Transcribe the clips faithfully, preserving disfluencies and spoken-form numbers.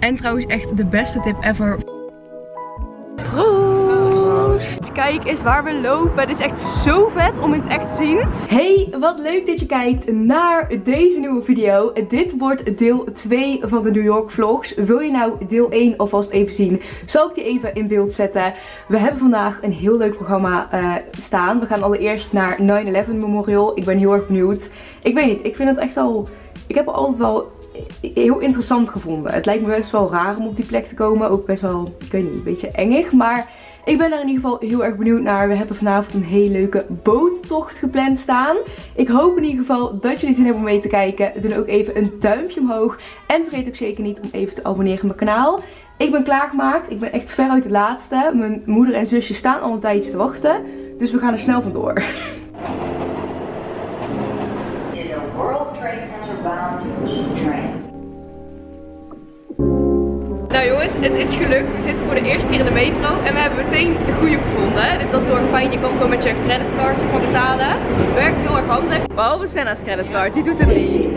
En trouwens echt de beste tip ever. Proost! Kijk eens waar we lopen. Dit is echt zo vet om het echt te zien. Hey, wat leuk dat je kijkt naar deze nieuwe video. Dit wordt deel twee van de New York vlogs. Wil je nou deel één alvast even zien? Zal ik die even in beeld zetten? We hebben vandaag een heel leuk programma uh, staan. We gaan allereerst naar nine eleven Memorial. Ik ben heel erg benieuwd. Ik weet niet, ik vind het echt al... Ik heb altijd wel... heel interessant gevonden. Het lijkt me best wel raar om op die plek te komen. Ook best wel, ik weet niet, een beetje engig. Maar ik ben er in ieder geval heel erg benieuwd naar. We hebben vanavond een hele leuke boottocht gepland staan. Ik hoop in ieder geval dat jullie zin hebben om mee te kijken. Doe ook even een duimpje omhoog. En vergeet ook zeker niet om even te abonneren op mijn kanaal. Ik ben klaargemaakt. Ik ben echt veruit de laatste. Mijn moeder en zusje staan al een tijdje te wachten. Dus we gaan er snel vandoor. Nou jongens, het is gelukt. We zitten voor de eerste keer in de metro en we hebben meteen de goede gevonden. Dus dat is heel erg fijn. Je kan gewoon met je creditcard zeg maar betalen. Het werkt heel erg handig. Behalve Senna's creditcard, die doet het niet.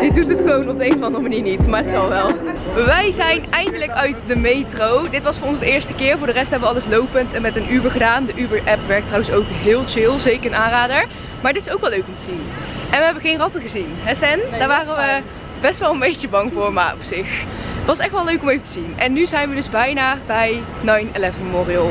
Die doet het gewoon op de een of andere manier niet, maar het zal wel. Wij zijn eindelijk uit de metro. Dit was voor ons de eerste keer. Voor de rest hebben we alles lopend en met een Uber gedaan. De Uber-app werkt trouwens ook heel chill, zeker een aanrader. Maar dit is ook wel leuk om te zien. En we hebben geen ratten gezien. Hè Sen? Daar waren we best wel een beetje bang voor, maar op zich. Het was echt wel leuk om even te zien. En nu zijn we dus bijna bij nine eleven Memorial.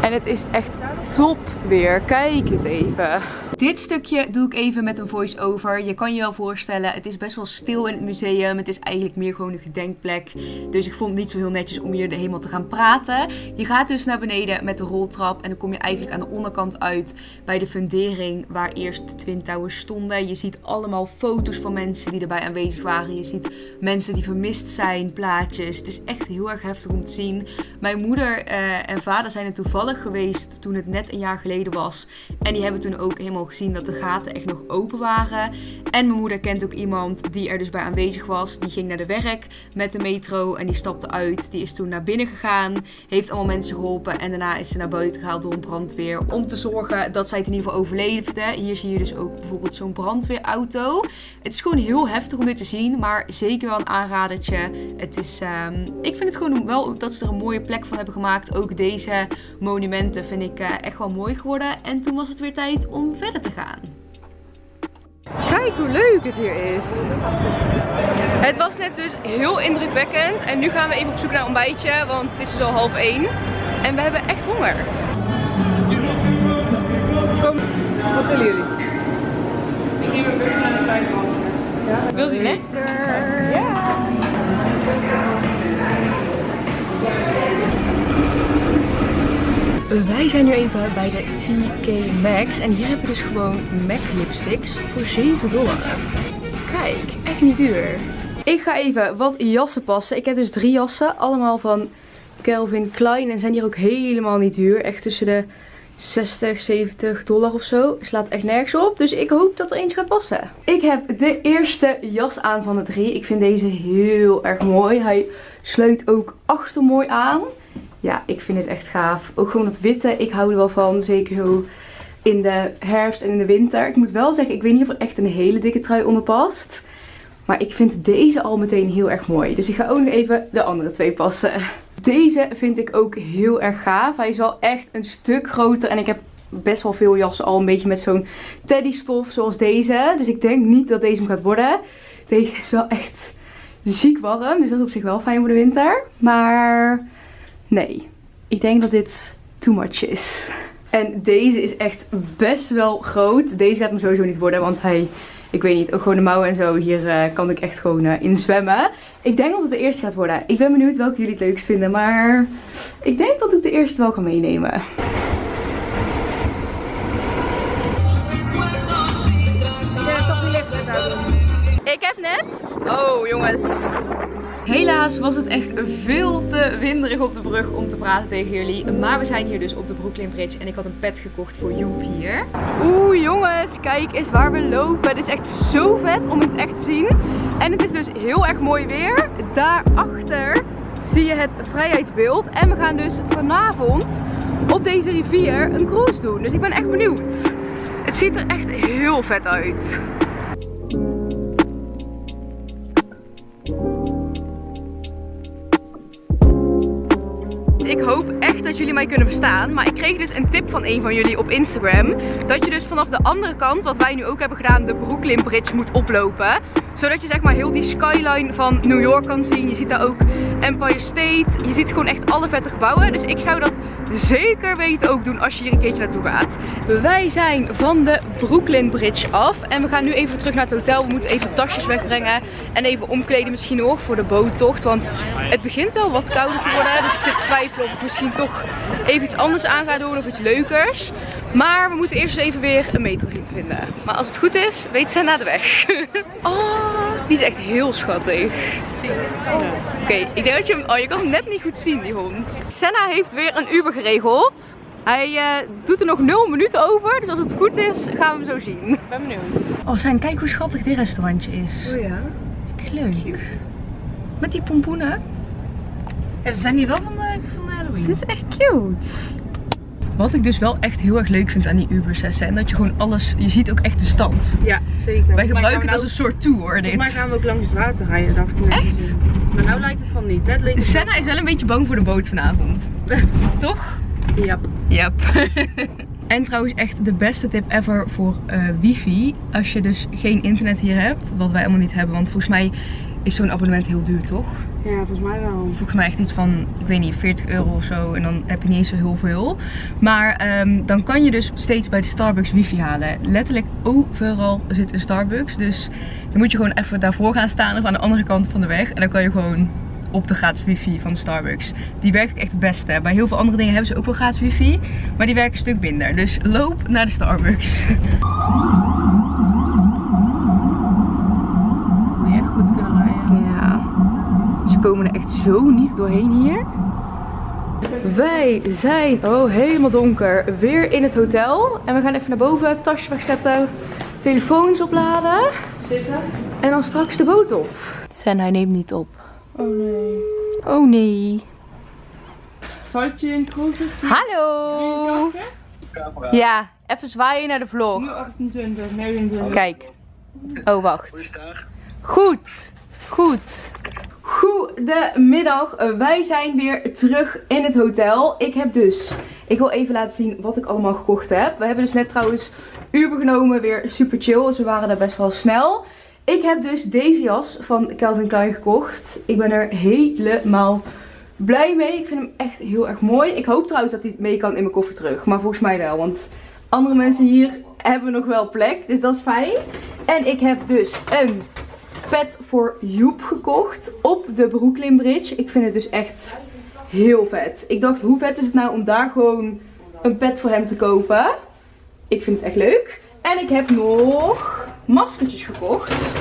En het is echt top weer. Kijk het even. Dit stukje doe ik even met een voice-over. Je kan je wel voorstellen, het is best wel stil in het museum. Het is eigenlijk meer gewoon een gedenkplek. Dus ik vond het niet zo heel netjes om hier helemaal te gaan praten. Je gaat dus naar beneden met de roltrap. En dan kom je eigenlijk aan de onderkant uit bij de fundering waar eerst de Twin Towers stonden. Je ziet allemaal foto's van mensen die erbij aanwezig waren. Je ziet mensen die vermist zijn, plaatjes. Het is echt heel erg heftig om te zien. Mijn moeder eh, en vader zijn er toevallig geweest toen het net een jaar geleden was. En die hebben toen ook helemaal gezien dat de gaten echt nog open waren. En mijn moeder kent ook iemand die er dus bij aanwezig was. Die ging naar de werk met de metro en die stapte uit. Die is toen naar binnen gegaan, heeft allemaal mensen geholpen en daarna is ze naar buiten gehaald door een brandweer. Om te zorgen dat zij het in ieder geval overleefde. Hier zie je dus ook bijvoorbeeld zo'n brandweerauto. Het is gewoon heel heftig om dit te zien, maar zeker wel een aanradertje. Het is, um, ik vind het gewoon wel dat ze er een mooie plek van hebben gemaakt. Ook deze monumenten vind ik uh, echt wel mooi geworden. En toen was het weer tijd om verder te gaan. Kijk hoe leuk het hier is. Het was net dus heel indrukwekkend en nu gaan we even op zoek naar een ontbijtje, want het is dus al half één en we hebben echt honger. Kom, wat willen jullie? Ik neem een burger naar de kleine man. Ja. Wil je lekker? Ja. Wij zijn nu even bij de T K Maxx en hier hebben we dus gewoon M A C lipsticks voor zeven dollar. Kijk, echt niet duur. Ik ga even wat jassen passen. Ik heb dus drie jassen, allemaal van Calvin Klein en zijn hier ook helemaal niet duur. Echt tussen de zestig, zeventig dollar of zo. Slaat echt nergens op. Dus ik hoop dat er eentje gaat passen. Ik heb de eerste jas aan van de drie. Ik vind deze heel erg mooi. Hij sluit ook achter mooi aan. Ja, ik vind het echt gaaf. Ook gewoon dat witte. Ik hou er wel van. Zeker heel in de herfst en in de winter. Ik moet wel zeggen, ik weet niet of er echt een hele dikke trui onder past. Maar ik vind deze al meteen heel erg mooi. Dus ik ga ook nog even de andere twee passen. Deze vind ik ook heel erg gaaf. Hij is wel echt een stuk groter. En ik heb best wel veel jassen al een beetje met zo'n teddystof zoals deze. Dus ik denk niet dat deze hem gaat worden. Deze is wel echt ziek warm. Dus dat is op zich wel fijn voor de winter. Maar... nee, ik denk dat dit too much is. En deze is echt best wel groot. Deze gaat hem sowieso niet worden, want hij, ik weet niet, ook gewoon de mouwen en zo. Hier uh, kan ik echt gewoon uh, in zwemmen. Ik denk dat het de eerste gaat worden. Ik ben benieuwd welke jullie het leukst vinden, maar ik denk dat ik de eerste wel kan meenemen. Ik heb net... oh jongens... helaas was het echt veel te winderig op de brug om te praten tegen jullie. Maar we zijn hier dus op de Brooklyn Bridge en ik had een pet gekocht voor Joep hier. Oeh jongens, kijk eens waar we lopen. Het is echt zo vet om het echt te zien. En het is dus heel erg mooi weer. Daarachter zie je het vrijheidsbeeld. En we gaan dus vanavond op deze rivier een cruise doen. Dus ik ben echt benieuwd. Het ziet er echt heel vet uit. ik hoop echt dat jullie mij kunnen verstaan. Maar ik kreeg dus een tip van een van jullie op Instagram. Dat je dus vanaf de andere kant, wat wij nu ook hebben gedaan, de Brooklyn Bridge moet oplopen. Zodat je zeg maar heel die skyline van New York kan zien. Je ziet daar ook Empire State. Je ziet gewoon echt alle vette gebouwen. Dus ik zou dat zeker weten ook doen als je hier een keertje naartoe gaat. Wij zijn van de Brooklyn Bridge af. En we gaan nu even terug naar het hotel. We moeten even tasjes wegbrengen. En even omkleden misschien nog voor de boottocht. Want het begint wel wat kouder te worden. Dus ik zit te twijfelen of ik misschien toch even iets anders aan ga doen. Of iets leukers. Maar we moeten eerst even weer een metro zien te vinden. Maar als het goed is, weet zij naar de weg. Oh, die is echt heel schattig. Oké, okay, ik denk dat je hem... Oh, je kan hem net niet goed zien, die hond. Senna heeft weer een Uber geregeld. Hij uh, doet er nog nul minuten over. Dus als het goed is, gaan we hem zo zien. Ik ben benieuwd. Oh, Sen, kijk hoe schattig dit restaurantje is. Oh ja. Dat is leuk. Cute. Met die pompoenen. Ja, ze zijn hier wel van, uh, van Halloween. Dit is echt cute. Wat ik dus wel echt heel erg leuk vind aan die Ubers, hè, en dat je gewoon alles, je ziet ook echt de stand. Ja, zeker. Wij gebruiken het als een soort tour, dit. Maar gaan we ook langs het water rijden, dacht ik. Echt? Maar nou lijkt het van niet. Net leek het Senna is wel een beetje bang voor de boot vanavond. Toch? Ja. Yep. Yep. En trouwens echt de beste tip ever voor uh, wifi. Als je dus geen internet hier hebt, wat wij allemaal niet hebben, want volgens mij is zo'n abonnement heel duur, toch? Ja, volgens mij wel. Volgens mij echt iets van, ik weet niet, veertig euro of zo. En dan heb je niet eens zo heel veel. Maar um, dan kan je dus steeds bij de Starbucks wifi halen. Letterlijk overal zit een Starbucks. Dus dan moet je gewoon even daarvoor gaan staan of aan de andere kant van de weg. En dan kan je gewoon op de gratis wifi van Starbucks. Die werkt echt het beste. Bij heel veel andere dingen hebben ze ook wel gratis wifi. Maar die werken een stuk minder. Dus loop naar de Starbucks. Ze komen er echt zo niet doorheen hier. Wij zijn, oh helemaal donker, weer in het hotel. En we gaan even naar boven, tasjes wegzetten, telefoons opladen. Zitten. En dan straks de boot op. Sen, hij neemt niet op. Oh nee. Oh nee. Hallo. Ja, even zwaaien naar de vlog. nul achtentwintig, negenentwintig. Kijk. Oh wacht. Goed. Goed. Goedemiddag, wij zijn weer terug in het hotel. Ik heb dus, ik wil even laten zien wat ik allemaal gekocht heb. We hebben dus net trouwens Uber genomen, weer super chill, dus we waren daar best wel snel. Ik heb dus deze jas van Calvin Klein gekocht. Ik ben er helemaal blij mee, ik vind hem echt heel erg mooi. Ik hoop trouwens dat hij mee kan in mijn koffer terug, maar volgens mij wel, want andere mensen hier hebben nog wel plek, dus dat is fijn. En ik heb dus een pet voor Joep gekocht op de Brooklyn Bridge. Ik vind het dus echt heel vet. Ik dacht, hoe vet is het nou om daar gewoon een pet voor hem te kopen? Ik vind het echt leuk. En ik heb nog maskertjes gekocht.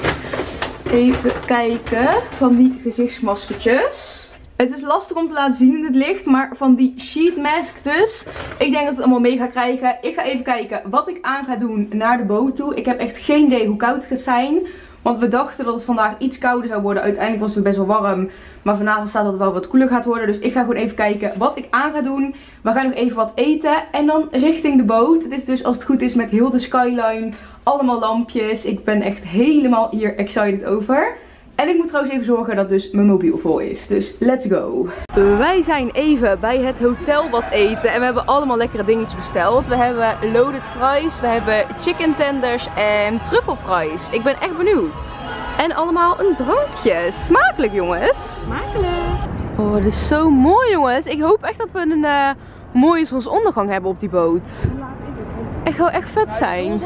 Even kijken van die gezichtsmaskertjes. Het is lastig om te laten zien in het licht, maar van die sheet masks dus. Ik denk dat ik het allemaal mee ga krijgen. Ik ga even kijken wat ik aan ga doen naar de boot toe. Ik heb echt geen idee hoe koud het gaat zijn. Want we dachten dat het vandaag iets kouder zou worden. Uiteindelijk was het best wel warm. Maar vanavond staat dat het wel wat koeler gaat worden. Dus ik ga gewoon even kijken wat ik aan ga doen. We gaan nog even wat eten. En dan richting de boot. Het is dus als het goed is met heel de skyline. Allemaal lampjes. Ik ben echt helemaal hier excited over. En ik moet trouwens even zorgen dat dus mijn mobiel vol is. Dus let's go. Wij zijn even bij het hotel wat eten. En we hebben allemaal lekkere dingetjes besteld. We hebben loaded fries. We hebben chicken tenders en truffelfries. Ik ben echt benieuwd. En allemaal een drankje. Smakelijk jongens. Smakelijk. Oh, dit is zo mooi jongens. Ik hoop echt dat we een uh, mooie zonsondergang hebben op die boot. Het zou echt vet zijn.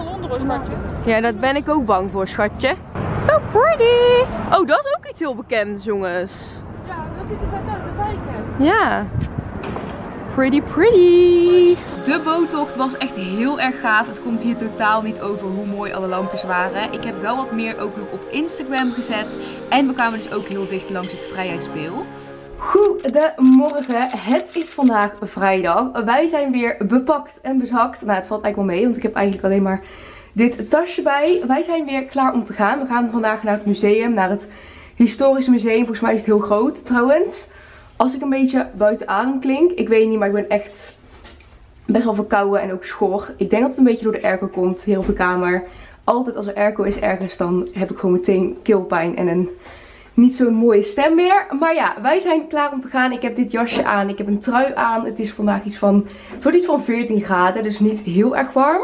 Ja, daar ben ik ook bang voor schatje. So pretty! Oh, dat is ook iets heel bekends, jongens. Ja, dat ziet er vet uit, dat zei ik net. Ja. Pretty, pretty. De boottocht was echt heel erg gaaf. Het komt hier totaal niet over hoe mooi alle lampjes waren. Ik heb wel wat meer ook nog op Instagram gezet. En we kwamen dus ook heel dicht langs het vrijheidsbeeld. Goedemorgen, het is vandaag vrijdag. Wij zijn weer bepakt en bezakt. Nou, het valt eigenlijk wel mee, want ik heb eigenlijk alleen maar dit tasje bij. Wij zijn weer klaar om te gaan. We gaan vandaag naar het museum, naar het historisch museum. Volgens mij is het heel groot trouwens. Als ik een beetje buitenaan klink, ik weet niet, maar ik ben echt best wel verkouden en ook schor. Ik denk dat het een beetje door de airco komt hier op de kamer. Altijd als er airco is ergens, dan heb ik gewoon meteen keelpijn en een niet zo'n mooie stem meer. Maar ja, wij zijn klaar om te gaan. Ik heb dit jasje aan. Ik heb een trui aan. Het is vandaag iets van, het wordt iets van veertien graden. Dus niet heel erg warm.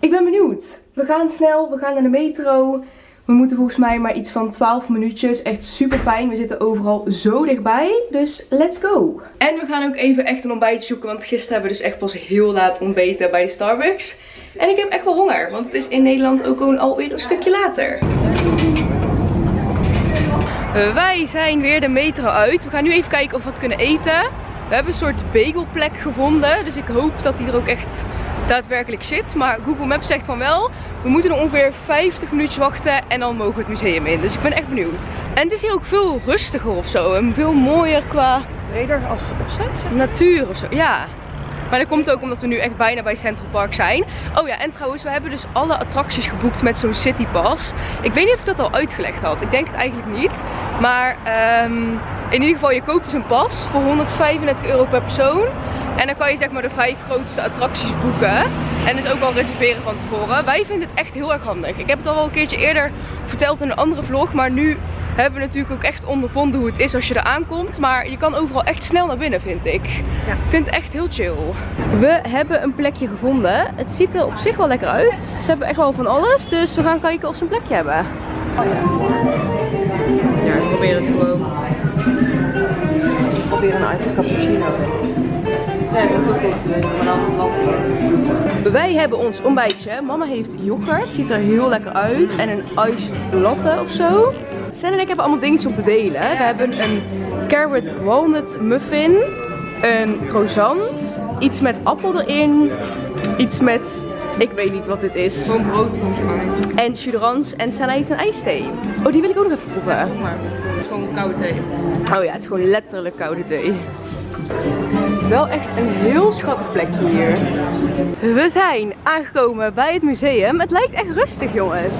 Ik ben benieuwd. We gaan snel. We gaan naar de metro. We moeten volgens mij maar iets van twaalf minuutjes. Echt super fijn. We zitten overal zo dichtbij. Dus let's go. En we gaan ook even echt een ontbijtje zoeken. Want gisteren hebben we dus echt pas heel laat ontbeten bij de Starbucks. En ik heb echt wel honger. Want het is in Nederland ook gewoon alweer een stukje later. Wij zijn weer de metro uit. We gaan nu even kijken of we wat kunnen eten. We hebben een soort bagelplek gevonden. Dus ik hoop dat die er ook echt daadwerkelijk zit. Maar Google Maps zegt van wel. We moeten er ongeveer vijftig minuutjes wachten. En dan mogen we het museum in. Dus ik ben echt benieuwd. En het is hier ook veel rustiger of zo. En veel mooier qua... breder als opzet? Natuur of zo, ja. Maar dat komt ook omdat we nu echt bijna bij Central Park zijn. Oh ja, en trouwens, we hebben dus alle attracties geboekt met zo'n citypass. Ik weet niet of ik dat al uitgelegd had. Ik denk het eigenlijk niet. Maar um, in ieder geval, je koopt dus een pas voor honderdvijfendertig euro per persoon. En dan kan je zeg maar de vijf grootste attracties boeken. En dus ook al reserveren van tevoren. Wij vinden het echt heel erg handig. Ik heb het al wel een keertje eerder verteld in een andere vlog. Maar nu hebben we natuurlijk ook echt ondervonden hoe het is als je er aankomt. Maar je kan overal echt snel naar binnen, vind ik. Ja. Ik vind het echt heel chill. We hebben een plekje gevonden. Het ziet er op zich wel lekker uit. Ze hebben echt wel van alles. Dus we gaan kijken of ze een plekje hebben. Ja, ik probeer het gewoon. Ik probeer een ijsje cappuccino. Ja, dat ook goed, maar dan wat. Wij hebben ons ontbijtje. Mama heeft yoghurt, ziet er heel lekker uit. En een iced latte of zo. Sen en ik hebben allemaal dingetjes om te delen. We hebben een carrot walnut muffin. Een croissant. Iets met appel erin. Iets met... ik weet niet wat dit is. Gewoon brood volgens mij. En chudrans. En Senna heeft een ijsthee. Oh, die wil ik ook nog even proeven. Ja, maar het is gewoon koude thee. Oh ja, het is gewoon letterlijk koude thee. Wel echt een heel schattig plekje hier. We zijn aangekomen bij het museum. Het lijkt echt rustig, jongens.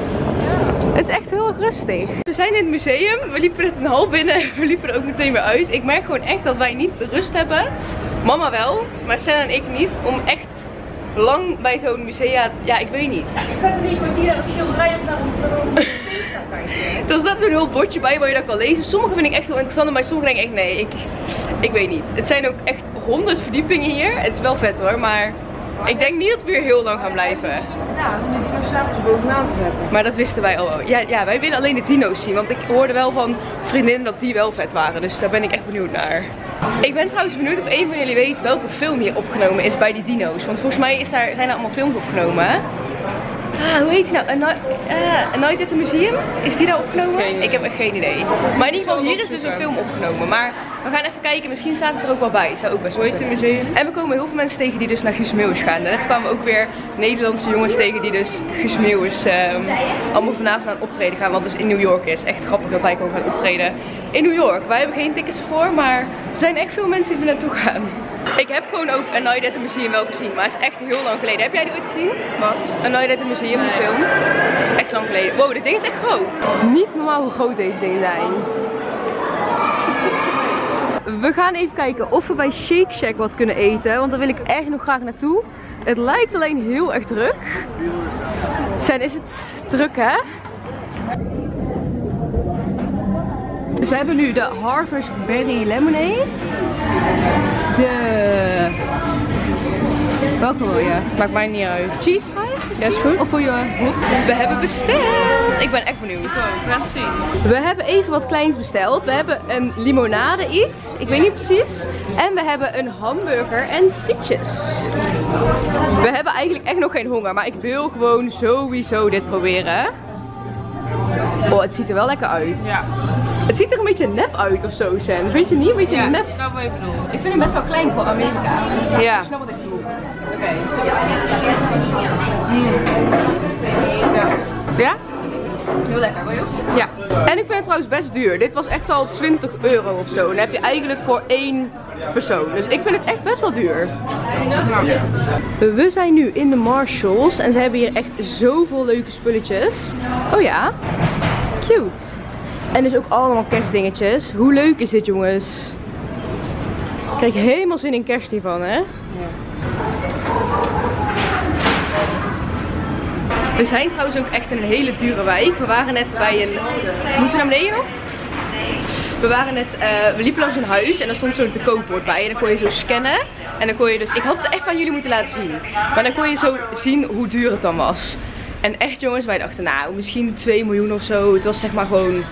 Het is echt heel erg rustig. We zijn in het museum. We liepen net een hal binnen. We liepen er ook meteen weer uit. Ik merk gewoon echt dat wij niet de rust hebben. Mama wel, maar Senna en ik niet. Om echt lang bij zo'n museum... ja, ik weet niet. Ja, ik ga er niet kwartier aan een schilderij op naar een feest. Er staat zo'n heel bordje bij waar je dat kan lezen. Sommige vind ik echt heel interessant, maar sommige denk ik echt nee. Ik, ik weet niet. Het zijn ook echt honderd verdiepingen hier. Het is wel vet hoor, maar... ik denk niet dat we hier heel lang gaan blijven. Ja, dan moet je s'avonds bovenaan te zetten. Maar dat wisten wij al wel. Ja, ja, wij willen alleen de dino's zien. Want ik hoorde wel van vriendinnen dat die wel vet waren. Dus daar ben ik echt benieuwd naar. Ik ben trouwens benieuwd of een van jullie weet welke film hier opgenomen is bij die dino's. Want volgens mij is daar, zijn er allemaal films opgenomen. Ah, hoe heet die nou? A Night, uh, A Night at the Museum? Is die daar opgenomen? Ik heb echt geen idee. Maar in ieder geval, hier is dus een film opgenomen. Maar we gaan even kijken, misschien staat het er ook wel bij. Zou ook best wel het museum. En we komen heel veel mensen tegen die dus naar Guus Meeuwis gaan. En net kwamen we ook weer Nederlandse jongens tegen die dus Guus Meeuwis um, allemaal vanavond aan optreden gaan. Wat dus in New York is. Echt grappig dat wij gewoon gaan optreden in New York. Wij hebben geen tickets ervoor, maar er zijn echt veel mensen die er naartoe gaan. Ik heb gewoon ook A Night at the Museum wel gezien, maar het is echt heel lang geleden. Heb jij die ooit gezien? Wat? A Night at the Museum, die film. Echt lang geleden. Wow, dit ding is echt groot. Niet normaal hoe groot deze dingen zijn. We gaan even kijken of we bij Shake Shack wat kunnen eten, want daar wil ik echt nog graag naartoe. Het lijkt alleen heel erg druk. Zijn, is het druk hè? Dus we hebben nu de Harvest Berry Lemonade. De... welke wil je? Maakt mij niet uit. Cheese fries? Ja, is goed. Of voor je goed? We hebben besteld. Ik ben echt benieuwd. Ik ben zien. We hebben even wat kleins besteld. We hebben een limonade iets. Ik weet niet precies. En we hebben een hamburger en frietjes. We hebben eigenlijk echt nog geen honger. Maar ik wil gewoon sowieso dit proberen. Oh, het ziet er wel lekker uit. Ja. Het ziet er een beetje nep uit of zo, Sen. Vind je niet? Een beetje ja, nep. Ik snap wat je bedoelt. Ik vind hem best wel klein voor Amerika. Ja. ja. Ik snap wat ik bedoel. Oké. Okay. Ja. Ja. ja? Heel lekker, wil je? Ja. En ik vind het trouwens best duur. Dit was echt al twintig euro of zo. Dan heb je eigenlijk voor één persoon. Dus ik vind het echt best wel duur. Ja. We zijn nu in de Marshalls. En ze hebben hier echt zoveel leuke spulletjes. Oh ja. Cute. En dus ook allemaal kerstdingetjes. Hoe leuk is dit, jongens? Ik krijg helemaal zin in kerst hiervan, hè? Ja. We zijn trouwens ook echt in een hele dure wijk. We waren net bij een... moeten we naar beneden nog? We, waren net, uh, we liepen langs een huis en daar stond zo'n te koopbord bij. En dan kon je zo scannen. En dan kon je dus, ik had het echt aan jullie moeten laten zien. Maar dan kon je zo zien hoe duur het dan was. En echt jongens, wij dachten nou misschien twee miljoen of zo. Het was zeg maar gewoon,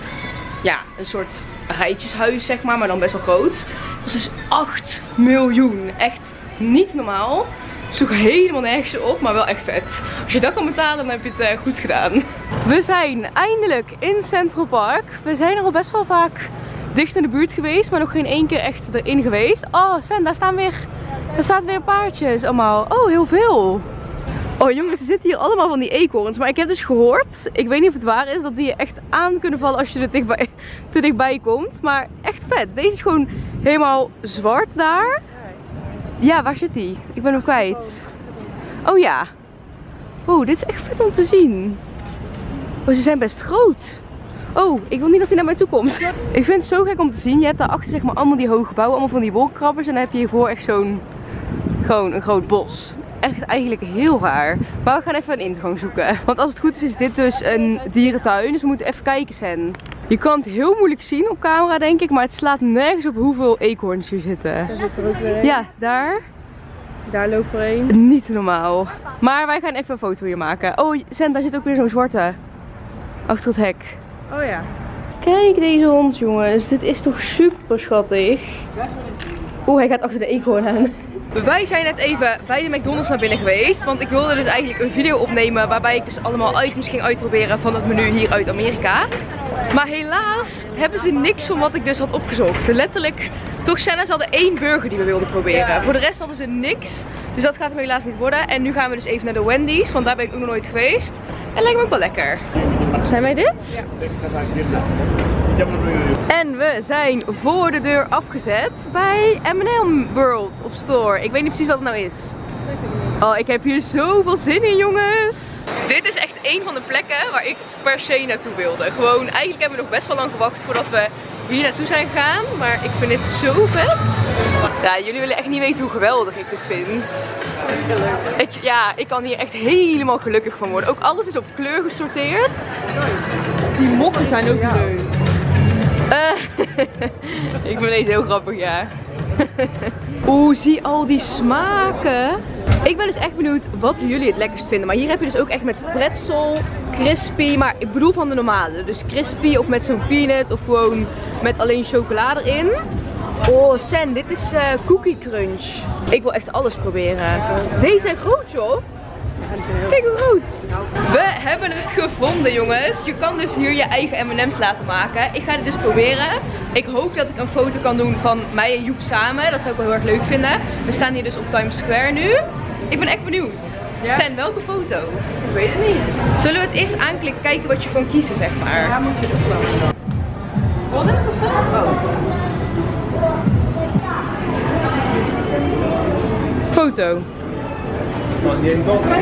ja, een soort rijtjeshuis zeg maar, maar dan best wel groot. Het was dus acht miljoen. Echt niet normaal. Sloeg helemaal nergens op, maar wel echt vet. Als je dat kan betalen, dan heb je het uh, goed gedaan. We zijn eindelijk in Central Park. We zijn er al best wel vaak dicht in de buurt geweest, maar nog geen één keer echt erin geweest. Oh, Sen, daar staan weer, daar staat weer paardjes allemaal. Oh, heel veel. Oh jongens, er zitten hier allemaal van die eekhoorns. Maar ik heb dus gehoord, ik weet niet of het waar is, dat die je echt aan kunnen vallen als je er dichtbij, te dichtbij komt. Maar echt vet. Deze is gewoon helemaal zwart daar. Ja, waar zit die? Ik ben hem kwijt. Oh ja. Wow, dit is echt vet om te zien. Oh, ze zijn best groot. Oh, ik wil niet dat hij naar mij toe komt. Ik vind het zo gek om te zien. Je hebt daarachter zeg maar allemaal die hoge gebouwen, allemaal van die wolkenkrabbers. En dan heb je hiervoor echt zo'n, gewoon een groot bos. Echt eigenlijk heel raar. Maar we gaan even een ingang zoeken. Want als het goed is, is dit dus een dierentuin. Dus we moeten even kijken, Sen. Je kan het heel moeilijk zien op camera, denk ik. Maar het slaat nergens op hoeveel eekhoorns hier zitten. Daar zit er ook weer een. Ja, daar. Daar loopt er een. Niet normaal. Maar wij gaan even een foto hier maken. Oh, Sen, daar zit ook weer zo'n zwarte. Achter het hek. Oh ja. Kijk deze hond, jongens. Dit is toch super schattig. Oeh, hij gaat achter de eekhoorn aan. Wij zijn net even bij de McDonald's naar binnen geweest, want ik wilde dus eigenlijk een video opnemen waarbij ik dus allemaal items ging uitproberen van het menu hier uit Amerika. Maar helaas hebben ze niks van wat ik dus had opgezocht. Letterlijk, toch Senna, ze hadden één burger die we wilden proberen. Ja. Voor de rest hadden ze niks, dus dat gaat hem helaas niet worden. En nu gaan we dus even naar de Wendy's, want daar ben ik ook nog nooit geweest. En lijkt me ook wel lekker. Zijn wij dit? Ja. En we zijn voor de deur afgezet bij M en M World of Store. Ik weet niet precies wat het nou is. Oh, ik heb hier zoveel zin in, jongens. Dit is echt een van de plekken waar ik per se naartoe wilde. Gewoon, eigenlijk hebben we nog best wel lang gewacht voordat we hier naartoe zijn gegaan. Maar ik vind dit zo vet. Ja, jullie willen echt niet weten hoe geweldig ik dit vind. Ik, ja, ik kan hier echt helemaal gelukkig van worden. Ook alles is op kleur gesorteerd. Die mokken zijn ook leuk. Uh, ik ben deze heel grappig, ja. Oeh, zie al die smaken. Ik ben dus echt benieuwd wat jullie het lekkerst vinden. Maar hier heb je dus ook echt met pretzel, crispy. Maar ik bedoel van de normale. Dus crispy of met zo'n peanut of gewoon met alleen chocolade erin. Oh, Sen, dit is uh, cookie crunch. Ik wil echt alles proberen. Deze zijn groot, joh. Kijk hoe groot. We hebben het gevonden, jongens. Je kan dus hier je eigen M en M's laten maken. Ik ga dit dus proberen. Ik hoop dat ik een foto kan doen van mij en Joep samen. Dat zou ik wel heel erg leuk vinden. We staan hier dus op Times Square nu. Ik ben echt benieuwd. Ja? Sen, welke foto? Ik weet het niet. Zullen we het eerst aanklikken, kijken wat je kan kiezen, zeg maar? Ja, moet je erop lopen. Wat is het of zo? Oh. Foto. Kan je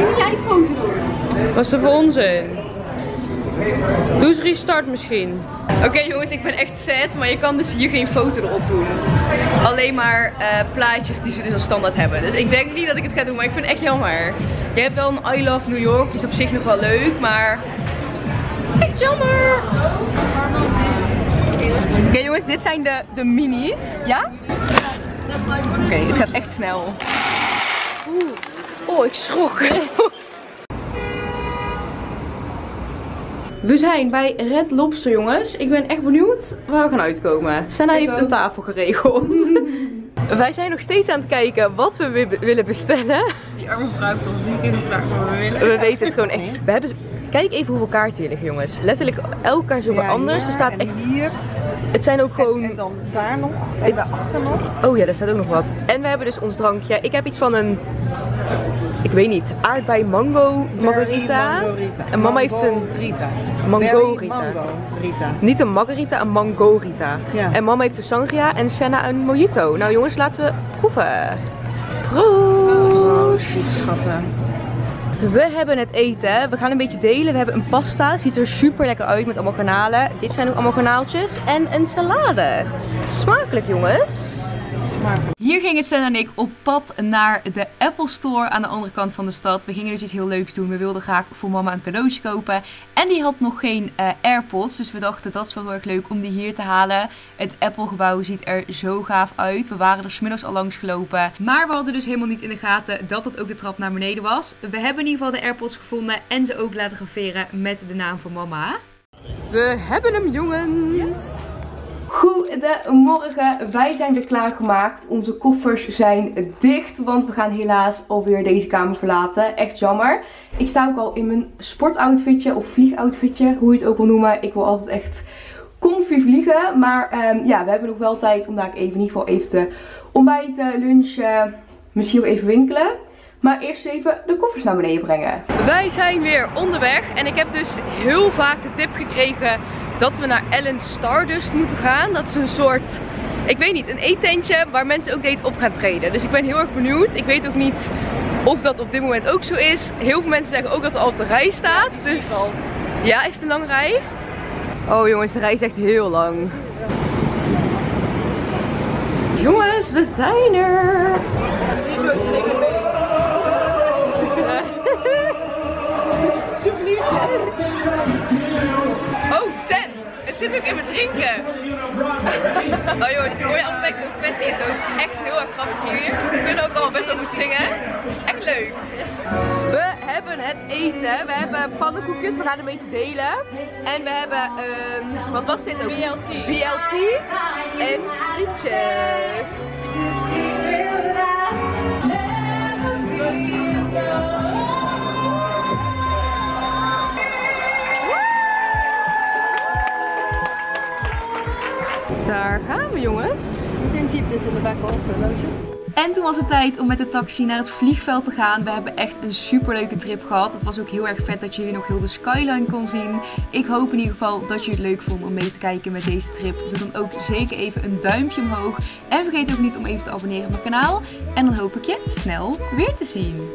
niet jij foto doen? Wat is er voor onzin? Doe eens restart misschien. Oké okay, jongens, ik ben echt sad, maar je kan dus hier geen foto erop doen. Alleen maar uh, plaatjes die ze dus al standaard hebben. Dus ik denk niet dat ik het ga doen, maar ik vind het echt jammer. Je hebt wel een I Love New York, die is op zich nog wel leuk, maar... Echt jammer! Oké okay, jongens, dit zijn de, de minis. Ja? Oké, okay, het gaat echt snel. Oeh. Oh, ik schrok. We zijn bij Red Lobster, jongens. Ik ben echt benieuwd waar we gaan uitkomen. Senna heeft een tafel geregeld. Wij zijn nog steeds aan het kijken wat we weer willen bestellen. Die arme vrouw heeft ons niet in de vraag wat we willen. We weten het gewoon echt. We hebben... Kijk even hoeveel kaarten hier liggen, jongens. Letterlijk elke kaart is ja, anders. Ja, er staat echt... Hier. Het zijn ook gewoon... En, en dan daar nog. En het... daarachter nog. Oh ja, daar staat ook nog wat. En we hebben dus ons drankje. Ik heb iets van een... Ik weet niet. Aardbei mango margarita. En mama heeft een... Mangorita. Mangorita. Niet een margarita, een mangorita. Ja. En mama heeft een sangria en Senna een mojito. Nou jongens, laten we proeven. Proost! Proost, schatten. We hebben het eten. We gaan een beetje delen. We hebben een pasta. Ziet er super lekker uit met allemaal garnalen. Dit zijn ook allemaal garnaaltjes. En een salade. Smakelijk, jongens. Hier gingen Stan en ik op pad naar de Apple Store aan de andere kant van de stad. We gingen dus iets heel leuks doen. We wilden graag voor mama een cadeautje kopen. En die had nog geen uh, Airpods. Dus we dachten, dat is wel heel erg leuk om die hier te halen. Het Apple gebouw ziet er zo gaaf uit. We waren er 's middags al langs gelopen. Maar we hadden dus helemaal niet in de gaten dat dat ook de trap naar beneden was. We hebben in ieder geval de Airpods gevonden en ze ook laten graveren met de naam van mama. We hebben hem, jongens! Yes. Goedemorgen, wij zijn weer klaargemaakt. Onze koffers zijn dicht, want we gaan helaas alweer deze kamer verlaten. Echt jammer. Ik sta ook al in mijn sportoutfitje of vliegoutfitje, hoe je het ook wil noemen. Ik wil altijd echt comfy vliegen. Maar um, ja, we hebben nog wel tijd om daar even in ieder geval even te ontbijten, lunchen, misschien ook even winkelen. Maar eerst even de koffers naar beneden brengen. Wij zijn weer onderweg en ik heb dus heel vaak de tip gekregen dat we naar Ellen's Stardust moeten gaan. Dat is een soort, ik weet niet, een eetentje waar mensen ook date op gaan treden. Dus ik ben heel erg benieuwd. Ik weet ook niet of dat op dit moment ook zo is. Heel veel mensen zeggen ook dat er al op de rij staat. Dus ja, is het een lange rij? Oh jongens, de rij is echt heel lang. Jongens, we zijn er! Oh, Zen! Het zit ook in mijn drinken! Oh jongens, ik hoor je allemaal met confetti en zo. Het is echt heel erg grappig hier. Dus we kunnen ook allemaal best wel goed zingen. Echt leuk! We hebben het eten. We hebben pannenkoekjes, we gaan een beetje delen. En we hebben, um, wat was dit ook? B L T. B L T en frietjes. Daar gaan we, jongens. En diep dus in de back was een loodje. En toen was het tijd om met de taxi naar het vliegveld te gaan. We hebben echt een superleuke trip gehad. Het was ook heel erg vet dat je hier nog heel de skyline kon zien. Ik hoop in ieder geval dat je het leuk vond om mee te kijken met deze trip. Doe dan ook zeker even een duimpje omhoog. En vergeet ook niet om even te abonneren op mijn kanaal. En dan hoop ik je snel weer te zien.